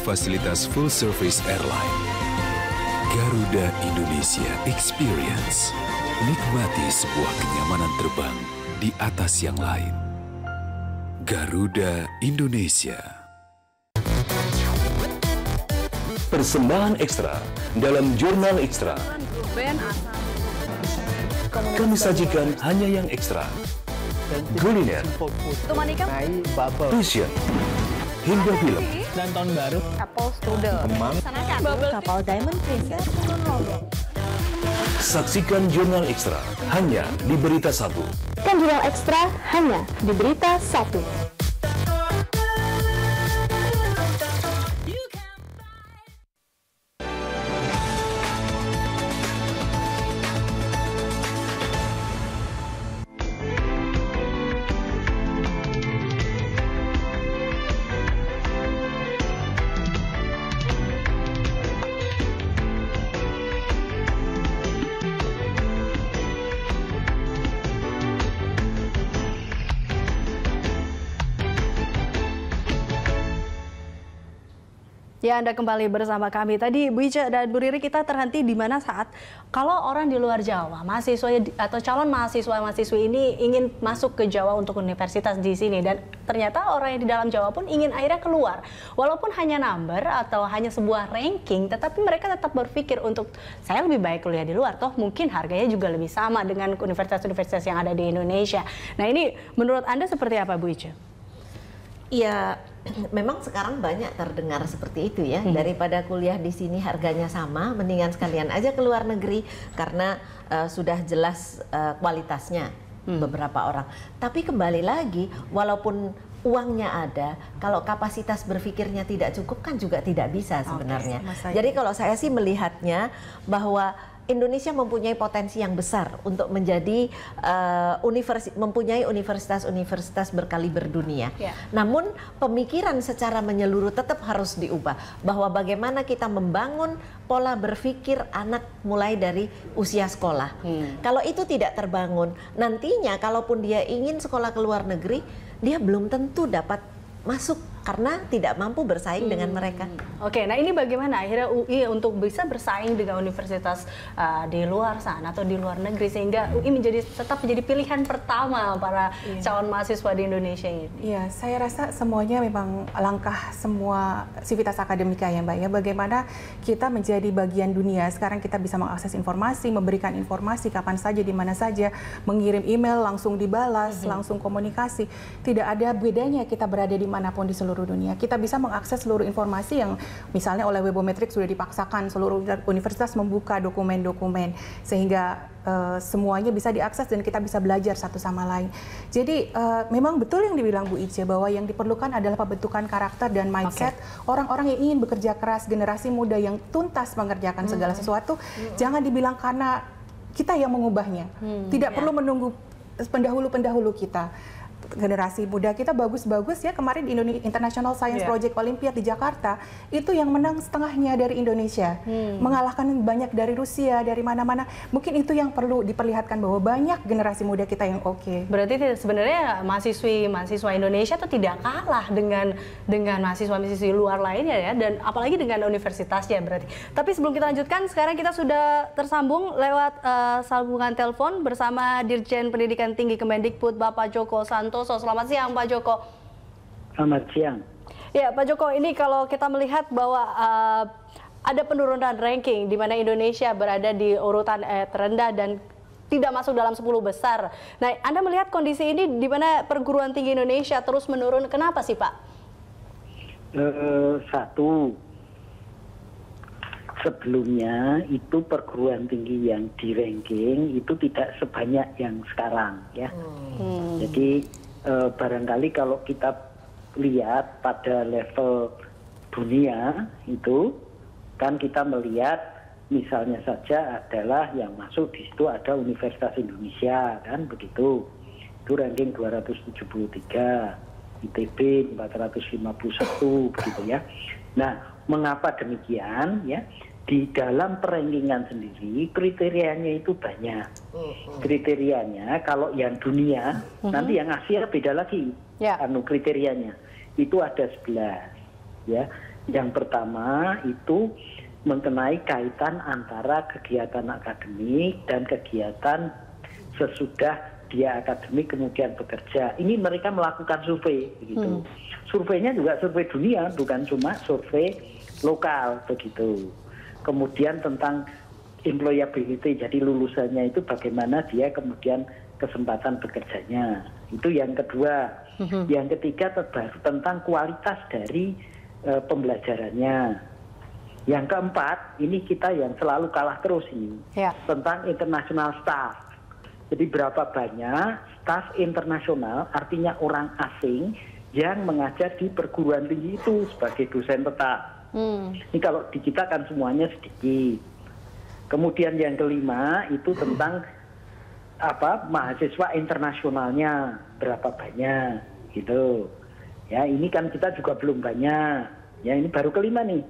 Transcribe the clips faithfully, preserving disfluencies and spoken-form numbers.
Fasilitas full service airline. Garuda Indonesia Experience. Nikmati sebuah kenyamanan terbang di atas yang lain. Garuda Indonesia. Persembahan ekstra dalam jurnal ekstra. Kami sajikan hanya yang ekstra. Kuliner, fashion, hingga film dan tahun baru. Kapal Strudel, kapal Diamond Princess. Saksikan jurnal ekstra hanya di Berita Satu. Kan jurnal ekstra hanya di Berita Satu. Ya, Anda kembali bersama kami. Tadi Bu Ica dan Bu Riri, kita terhenti di mana saat kalau orang di luar Jawa, mahasiswa atau calon mahasiswa-mahasiswi ini ingin masuk ke Jawa untuk universitas di sini, dan ternyata orang yang di dalam Jawa pun ingin akhirnya keluar. Walaupun hanya number atau hanya sebuah ranking, tetapi mereka tetap berpikir untuk saya lebih baik kuliah di luar, toh mungkin harganya juga lebih sama dengan universitas-universitas yang ada di Indonesia. Nah, ini menurut Anda seperti apa, Bu Ica? Iya, memang sekarang banyak terdengar seperti itu ya. Daripada kuliah di sini harganya sama, mendingan sekalian aja ke luar negeri karena uh, sudah jelas uh, kualitasnya hmm. beberapa orang. Tapi kembali lagi, walaupun uangnya ada, kalau kapasitas berpikirnya tidak cukup kan juga tidak bisa sebenarnya. Okay. Jadi kalau saya sih melihatnya bahwa Indonesia mempunyai potensi yang besar untuk menjadi uh, universi mempunyai universitas-universitas berkaliber dunia. Yeah. Namun pemikiran secara menyeluruh tetap harus diubah bahwa bagaimana kita membangun pola berpikir anak mulai dari usia sekolah. Hmm. Kalau itu tidak terbangun, nantinya kalaupun dia ingin sekolah ke luar negeri, dia belum tentu dapat masuk karena tidak mampu bersaing hmm. dengan mereka. Oke, nah ini bagaimana akhirnya U I untuk bisa bersaing dengan universitas uh, di luar sana atau di luar negeri sehingga U I menjadi tetap menjadi pilihan pertama para yeah. calon mahasiswa di Indonesia ini. Iya, yeah, saya rasa semuanya memang langkah semua sivitas akademika ya Mbak ya. Bagaimana kita menjadi bagian dunia. Sekarang kita bisa mengakses informasi, memberikan informasi kapan saja, di mana saja, mengirim email langsung dibalas, mm-hmm. langsung komunikasi. Tidak ada bedanya kita berada dimanapun di seluruh seluruh dunia. Kita bisa mengakses seluruh informasi yang misalnya oleh Webometrics sudah dipaksakan, seluruh universitas membuka dokumen-dokumen sehingga Uh, semuanya bisa diakses dan kita bisa belajar satu sama lain. Jadi uh, memang betul yang dibilang Bu Ica bahwa yang diperlukan adalah pembentukan karakter dan mindset orang-orang okay. yang ingin bekerja keras, generasi muda yang tuntas mengerjakan hmm. segala sesuatu. Hmm. Jangan dibilang karena kita yang mengubahnya. Hmm. Tidak yeah. perlu menunggu pendahulu-pendahulu kita. Generasi muda kita bagus-bagus ya, kemarin di Indonesia International Science yeah. Project Olympiad di Jakarta itu yang menang setengahnya dari Indonesia, hmm. mengalahkan banyak dari Rusia, dari mana-mana. Mungkin itu yang perlu diperlihatkan bahwa banyak generasi muda kita yang oke. Okay. Berarti sebenarnya mahasiswi mahasiswa Indonesia itu tidak kalah dengan dengan mahasiswa-mahasiswi luar lainnya ya, dan apalagi dengan universitasnya berarti. Tapi sebelum kita lanjutkan, sekarang kita sudah tersambung lewat uh, sambungan telepon bersama Dirjen Pendidikan Tinggi Kemendikbud Bapak Djoko Santo. Selamat siang Pak Djoko. Selamat siang. Ya Pak Djoko, ini kalau kita melihat bahwa uh, ada penurunan ranking di mana Indonesia berada di urutan eh, terendah dan tidak masuk dalam sepuluh besar. Nah, Anda melihat kondisi ini di mana perguruan tinggi Indonesia terus menurun, kenapa sih Pak? Uh, satu, sebelumnya itu perguruan tinggi yang di ranking itu tidak sebanyak yang sekarang ya. Hmm. Jadi Uh, barangkali kalau kita lihat pada level dunia itu kan kita melihat misalnya saja adalah yang masuk di situ ada Universitas Indonesia kan begitu, itu ranking dua ratus tujuh puluh tiga, I T B empat ratus lima puluh satu begitu ya. Nah, mengapa demikian ya? Di dalam perengkingan sendiri kriterianya itu banyak. Kriterianya kalau yang dunia, mm-hmm. nanti yang Asia beda lagi. Yeah. Anu kriterianya itu ada sebelas ya. Yang pertama itu mengenai kaitan antara kegiatan akademik dan kegiatan sesudah dia akademik kemudian bekerja. Ini mereka melakukan survei begitu. Hmm. Surveinya juga survei dunia, bukan cuma survei lokal begitu. Kemudian tentang employability, jadi lulusannya itu bagaimana dia kemudian kesempatan bekerjanya. Itu yang kedua. Hmm. Yang ketiga tentang kualitas dari uh, pembelajarannya. Yang keempat, ini kita yang selalu kalah terus ini, yeah. tentang international staff. Jadi berapa banyak staf internasional, artinya orang asing yang mengajar di perguruan tinggi itu sebagai dosen tetap. Hmm. Ini kalau di kita kan semuanya sedikit. Kemudian yang kelima itu tentang apa mahasiswa internasionalnya berapa banyak gitu. Ya ini kan kita juga belum banyak. Ya ini baru kelima nih.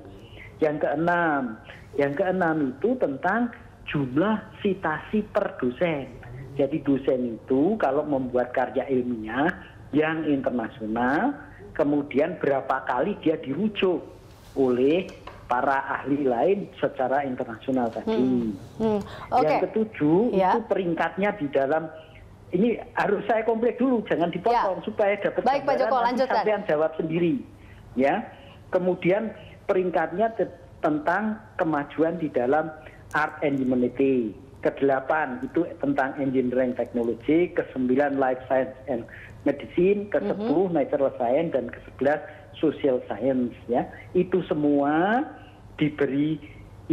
Yang keenam, yang keenam itu tentang jumlah citasi per dosen. Jadi dosen itu kalau membuat karya ilmiah yang internasional, kemudian berapa kali dia dirujuk oleh para ahli lain secara internasional tadi. Hmm. Hmm. Okay. Yang ketujuh yeah. itu peringkatnya di dalam, ini harus saya komplit dulu, jangan dipotong yeah. supaya dapat baik, Pak Joko, lanjutkan. Sampai jawab sendiri. Ya. Kemudian peringkatnya te- tentang kemajuan di dalam art and humanity. Kedelapan itu tentang engineering technology, kesembilan life science and medicine, kesepuluh mm-hmm. natural science, dan kesebelas social science. Ya, itu semua diberi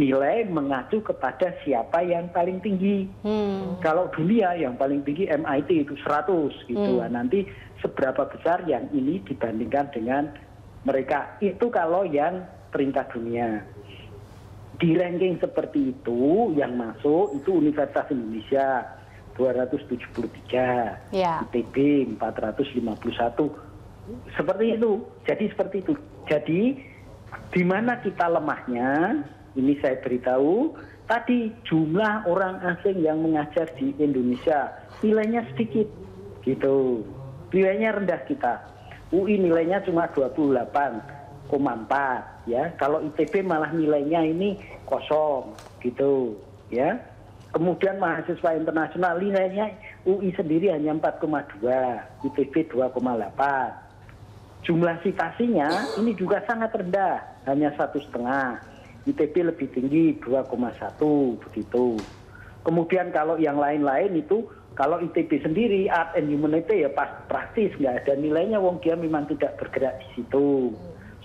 nilai mengacu kepada siapa yang paling tinggi. Hmm. Kalau dunia yang paling tinggi M I T itu seratus gitu. Hmm. Nanti seberapa besar yang ini dibandingkan dengan mereka itu kalau yang peringkat dunia. Di ranking seperti itu yang masuk itu Universitas Indonesia dua ratus tujuh puluh tiga, yeah. I T B empat ratus lima puluh satu, seperti itu. Jadi seperti itu. Jadi di mana kita lemahnya? Ini saya beritahu tadi jumlah orang asing yang mengajar di Indonesia nilainya sedikit, gitu. Nilainya rendah kita. U I nilainya cuma dua puluh delapan koma empat. Ya, kalau I T B malah nilainya ini kosong gitu, ya. Kemudian mahasiswa internasional nilainya U I sendiri hanya empat koma dua, I T B dua koma delapan. Jumlah citasinya ini juga sangat rendah, hanya satu setengah. I T B lebih tinggi dua koma satu begitu. Kemudian kalau yang lain-lain itu, kalau I T B sendiri art and humanity ya pas praktis nggak ada nilainya, wong dia memang tidak bergerak di situ.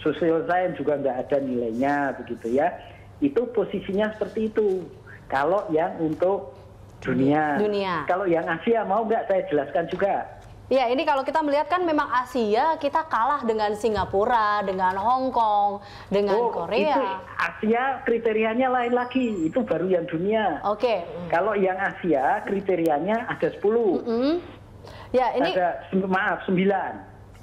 Social science juga nggak ada nilainya begitu ya. Itu posisinya seperti itu. Kalau yang untuk dunia. Dunia. Kalau yang Asia mau nggak saya jelaskan juga. Ya ini kalau kita melihat kan memang Asia kita kalah dengan Singapura, dengan Hong Kong, dengan oh, Korea. Itu Asia kriterianya lain lagi. Itu baru yang dunia. Oke. Okay. Kalau yang Asia kriterianya ada sepuluh. Mm-hmm. Ya ini. Ada maaf sembilan.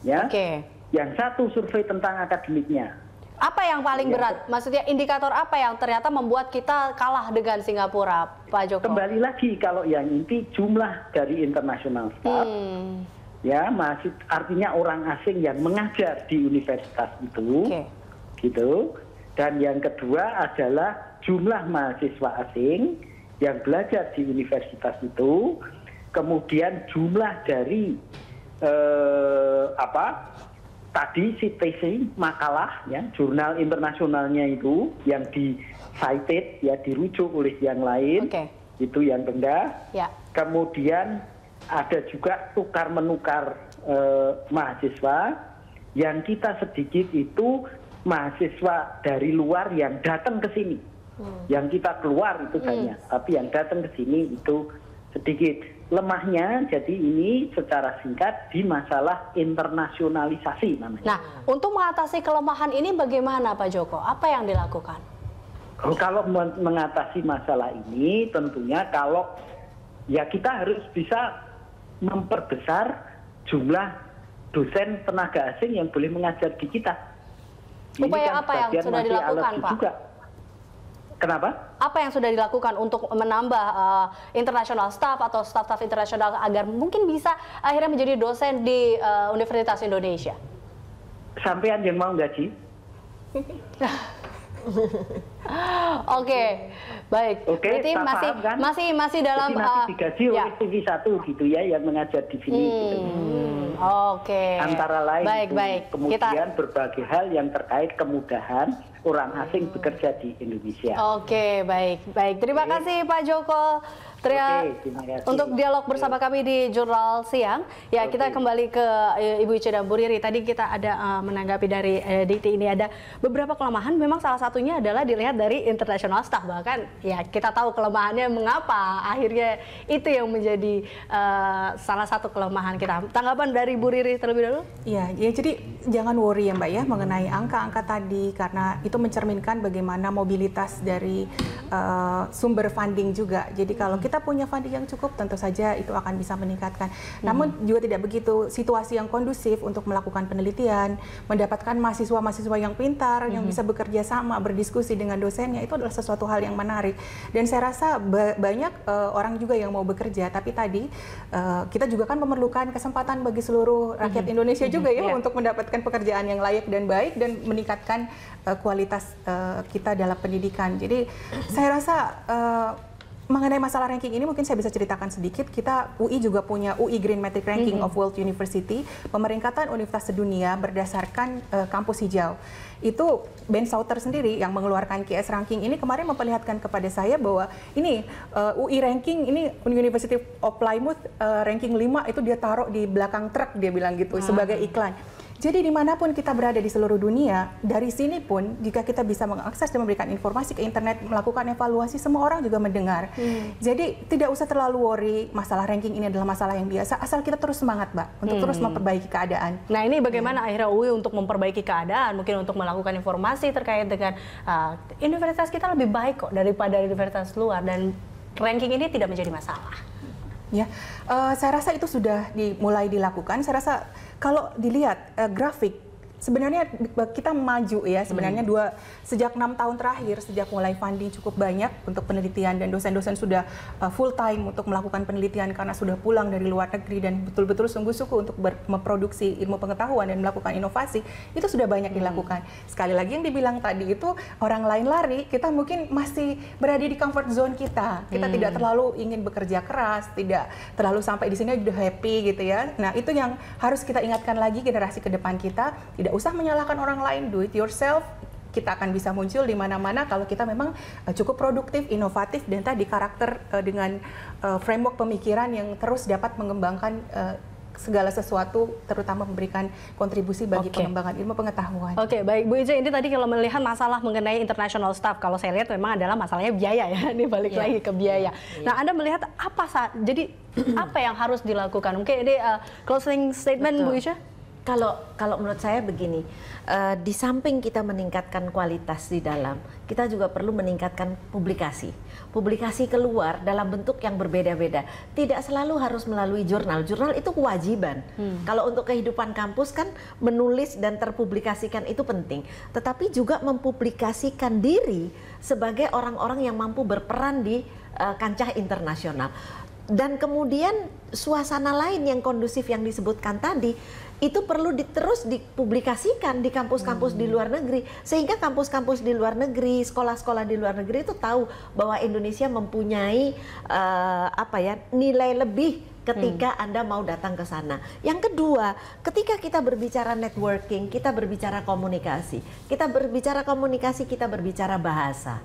Ya. Oke. Okay. Yang satu survei tentang akademiknya. Apa yang paling yang berat? Maksudnya indikator apa yang ternyata membuat kita kalah dengan Singapura, Pak Joko? Kembali lagi kalau yang inti jumlah dari international staff, hmm. ya masih artinya orang asing yang mengajar di universitas itu, okay. gitu. Dan yang kedua adalah jumlah mahasiswa asing yang belajar di universitas itu, kemudian jumlah dari eh, apa? Tadi C T C makalah ya jurnal internasionalnya itu yang di cited ya dirujuk oleh yang lain okay. itu yang rendah yeah. Kemudian ada juga tukar menukar eh, mahasiswa yang kita sedikit itu mahasiswa dari luar yang datang ke sini hmm. yang kita keluar itu banyak hmm. tapi yang datang ke sini itu sedikit. Lemahnya jadi ini secara singkat di masalah internasionalisasi namanya. Nah, untuk mengatasi kelemahan ini bagaimana Pak Joko? Apa yang dilakukan? Kalau mengatasi masalah ini tentunya kalau ya kita harus bisa memperbesar jumlah dosen tenaga asing yang boleh mengajar di kita. Upaya kan apa yang sudah dilakukan Pak? Juga. Kenapa? Apa yang sudah dilakukan untuk menambah uh, international staff atau staff-staff internasional agar mungkin bisa akhirnya menjadi dosen di uh, Universitas Indonesia? Sampean yang mau gaji? Oke, baik. Oke, berarti masih, kan? masih masih dalam uh, masih ya. I T B satu gitu ya yang mengajar di sini. Hmm, gitu. hmm, Oke. Okay. Antara lain baik, itu, baik. kemudian Kita... berbagai hal yang terkait kemudahan orang asing bekerja di Indonesia. Oke, okay, baik, baik. Terima okay. kasih Pak Djoko. Terima kasih untuk dialog bersama kami di Jurnal Siang. Ya, kita kembali ke Ibu Ice dan Bu Riri. Tadi kita ada uh, menanggapi dari uh, D I T ini ada beberapa kelemahan. Memang salah satunya adalah dilihat dari international staff. Bahkan ya kita tahu kelemahannya mengapa. Akhirnya itu yang menjadi uh, salah satu kelemahan kita. Tanggapan dari Bu Riri terlebih dahulu? Ya, ya jadi jangan worry ya Mbak ya mengenai angka-angka tadi. Karena itu mencerminkan bagaimana mobilitas dari uh, sumber funding juga. Jadi kalau kita kita punya funding yang cukup, tentu saja itu akan bisa meningkatkan. Hmm. Namun juga tidak begitu situasi yang kondusif untuk melakukan penelitian, mendapatkan mahasiswa-mahasiswa yang pintar, hmm. yang bisa bekerja sama, berdiskusi dengan dosennya, itu adalah sesuatu hal yang menarik. Dan saya rasa ba banyak uh, orang juga yang mau bekerja, tapi tadi uh, kita juga kan memerlukan kesempatan bagi seluruh rakyat hmm. Indonesia hmm. juga ya, yeah. untuk mendapatkan pekerjaan yang layak dan baik, dan meningkatkan uh, kualitas uh, kita dalam pendidikan. Jadi saya rasa uh, mengenai masalah ranking ini mungkin saya bisa ceritakan sedikit. Kita U I juga punya U I Greenmetrics Ranking mm-hmm. of World University, pemeringkatan universitas sedunia berdasarkan uh, kampus hijau. Itu Ben Sowter sendiri yang mengeluarkan Q S Ranking ini kemarin memperlihatkan kepada saya bahwa ini uh, U I Ranking, ini University of Plymouth uh, ranking lima itu dia taruh di belakang truk, dia bilang gitu, ah. sebagai iklan. Jadi dimanapun kita berada di seluruh dunia, dari sini pun jika kita bisa mengakses dan memberikan informasi ke internet, melakukan evaluasi, semua orang juga mendengar. Hmm. Jadi tidak usah terlalu worry, masalah ranking ini adalah masalah yang biasa, asal kita terus semangat Mbak, untuk hmm. terus memperbaiki keadaan. Nah ini bagaimana ya. akhirnya U I untuk memperbaiki keadaan, mungkin untuk melakukan informasi terkait dengan uh, universitas kita lebih baik kok daripada universitas luar, dan ranking ini tidak menjadi masalah. Ya, uh, saya rasa itu sudah dimulai dilakukan. Saya rasa kalau dilihat uh, grafik, sebenarnya kita maju ya. Sebenarnya hmm. dua sejak enam tahun terakhir, sejak mulai funding cukup banyak untuk penelitian, dan dosen-dosen sudah uh, full time untuk melakukan penelitian karena sudah pulang dari luar negeri dan betul-betul sungguh-sungguh untuk memproduksi ilmu pengetahuan dan melakukan inovasi. Itu sudah banyak hmm. dilakukan. Sekali lagi yang dibilang tadi itu orang lain lari, kita mungkin masih berada di comfort zone kita. Kita hmm. tidak terlalu ingin bekerja keras, tidak terlalu sampai di sini udah happy gitu ya. Nah itu yang harus kita ingatkan lagi generasi ke depan kita. Tidak usah menyalahkan orang lain, do it yourself. Kita akan bisa muncul di mana-mana kalau kita memang cukup produktif, inovatif, dan tadi karakter uh, dengan uh, framework pemikiran yang terus dapat mengembangkan uh, segala sesuatu, terutama memberikan kontribusi bagi okay. pengembangan ilmu pengetahuan. Oke, okay, baik Bu Ice, ini tadi kalau melihat masalah mengenai international staff, kalau saya lihat memang adalah masalahnya biaya ya, ini balik yeah. lagi ke biaya. Yeah. Nah, Anda melihat apa saat, jadi apa yang harus dilakukan? Mungkin ini uh, closing statement. Betul. Bu Ice? Kalau kalau menurut saya begini, uh, di samping kita meningkatkan kualitas di dalam, kita juga perlu meningkatkan publikasi. Publikasi keluar dalam bentuk yang berbeda-beda. Tidak selalu harus melalui jurnal. Jurnal itu kewajiban. Hmm. Kalau untuk kehidupan kampus kan menulis dan terpublikasikan itu penting. Tetapi juga mempublikasikan diri sebagai orang-orang yang mampu berperan di uh, kancah internasional. Dan kemudian suasana lain yang kondusif yang disebutkan tadi, itu perlu di, terus dipublikasikan di kampus-kampus hmm. di luar negeri, sehingga kampus-kampus di luar negeri, sekolah-sekolah di luar negeri itu tahu bahwa Indonesia mempunyai uh, apa ya nilai lebih ketika hmm. Anda mau datang ke sana. Yang kedua, ketika kita berbicara networking, kita berbicara komunikasi, kita berbicara komunikasi, kita berbicara bahasa.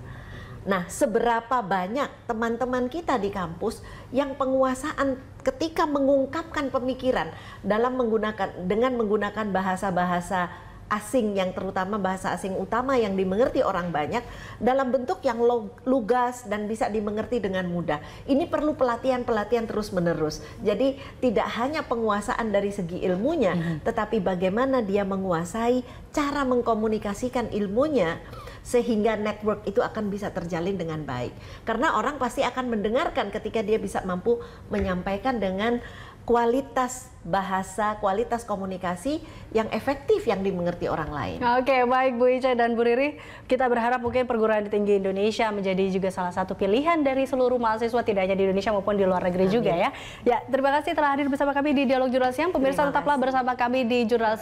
Nah, seberapa banyak teman-teman kita di kampus yang penguasaan ketika mengungkapkan pemikiran dalam menggunakan dengan menggunakan bahasa-bahasa asing, yang terutama bahasa asing utama yang dimengerti orang banyak dalam bentuk yang lugas dan bisa dimengerti dengan mudah. Ini perlu pelatihan-pelatihan terus-menerus. Jadi tidak hanya penguasaan dari segi ilmunya, mm-hmm. tetapi bagaimana dia menguasai cara mengkomunikasikan ilmunya, sehingga network itu akan bisa terjalin dengan baik. Karena orang pasti akan mendengarkan ketika dia bisa mampu menyampaikan dengan kualitas bahasa, kualitas komunikasi yang efektif yang dimengerti orang lain. Oke, baik Bu Ice dan Bu Riri. Kita berharap mungkin perguruan tinggi Indonesia menjadi juga salah satu pilihan dari seluruh mahasiswa, tidak hanya di Indonesia maupun di luar negeri Amin. juga ya. Ya, terima kasih telah hadir bersama kami di Dialog Jurnal Siang. Pemirsa, tetaplah bersama kami di Jurnal Siang.